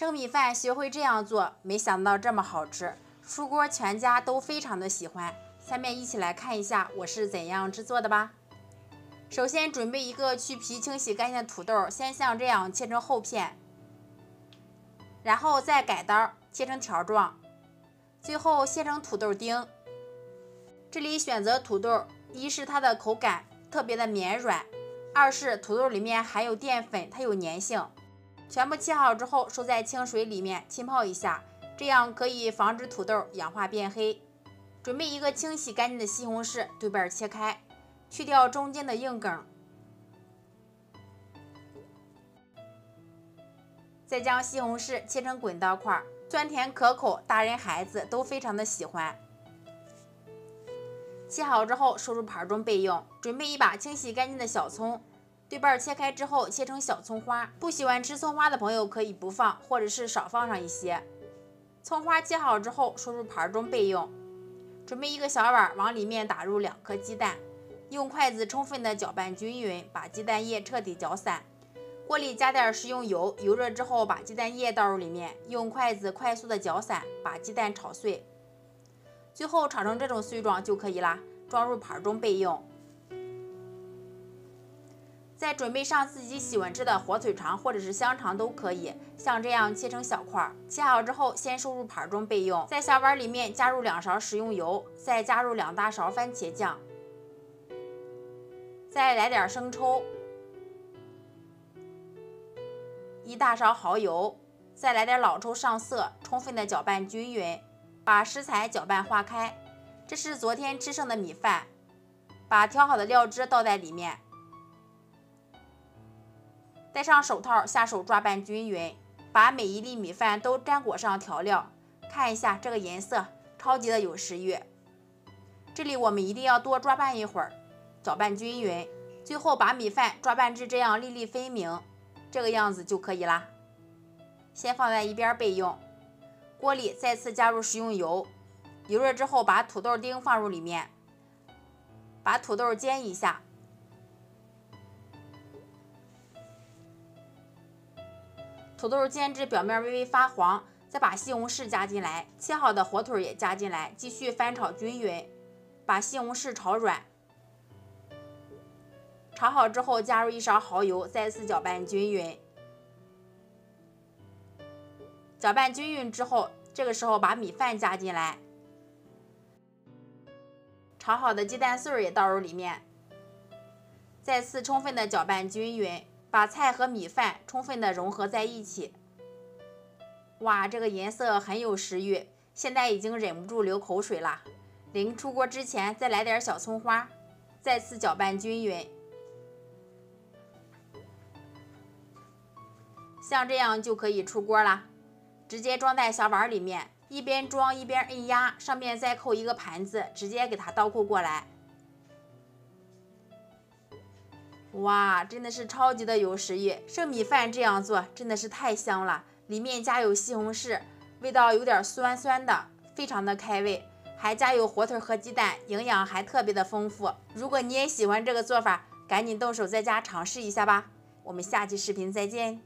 生米饭学会这样做，没想到这么好吃，出锅全家都非常的喜欢。下面一起来看一下我是怎样制作的吧。首先准备一个去皮、清洗干净的土豆，先像这样切成厚片，然后再改刀切成条状，最后切成土豆丁。这里选择土豆，一是它的口感特别的绵软，二是土豆里面含有淀粉，它有粘性。全部切好之后，收在清水里面浸泡一下，这样可以防止土豆氧化变黑。准备一个清洗干净的西红柿，对半切开，去掉中间的硬梗，再将西红柿切成滚刀块，酸甜可口，大人孩子都非常的喜欢。切好之后收入盘中备用。准备一把清洗干净的小葱，对半切开之后切成小葱花，不喜欢吃葱花的朋友可以不放，或者是少放上一些。葱花切好之后收入盘中备用。准备一个小碗，往里面打入2颗鸡蛋，用筷子充分的搅拌均匀，把鸡蛋液彻底搅散。锅里加点食用油，油热之后把鸡蛋液倒入里面，用筷子快速的搅散，把鸡蛋炒碎，最后炒成这种碎状就可以啦，装入盘中备用。再准备上自己喜欢吃的火腿肠或者是香肠都可以，像这样切成小块，切好之后先收入盘中备用。在小碗里面加入2勺食用油，再加入2大勺番茄酱，再来点生抽，1大勺蚝油，再来点老抽上色，充分的搅拌均匀，把食材搅拌化开。这是昨天吃剩的米饭，把调好的料汁倒在里面，戴上手套，下手抓拌均匀，把每一粒米饭都沾裹上调料。看一下这个颜色，超级的有食欲。这里我们一定要多抓拌一会儿，搅拌均匀，最后把米饭抓拌至这样粒粒分明，这个样子就可以啦。先放在一边备用。锅里再次加入食用油，油热之后把土豆丁放入里面，把土豆煎一下。土豆煎至表面微微发黄，再把西红柿加进来，切好的火腿也加进来，继续翻炒均匀，把西红柿炒软。炒好之后加入1勺蚝油，再次搅拌均匀。搅拌均匀之后，这个时候把米饭加进来，炒好的鸡蛋碎也倒入里面，再次充分的搅拌均匀。把菜和米饭充分的融合在一起。哇，这个颜色很有食欲，现在已经忍不住流口水了。临出锅之前再来点小葱花，再次搅拌均匀，像这样就可以出锅了。直接装在小碗里面，一边装一边摁压，上面再扣一个盘子，直接给它倒扣过来。哇，真的是超级的有食欲！剩米饭这样做真的是太香了，里面加有西红柿，味道有点酸酸的，非常的开胃，还加有火腿和鸡蛋，营养还特别的丰富。如果你也喜欢这个做法，赶紧动手在家尝试一下吧。我们下期视频再见。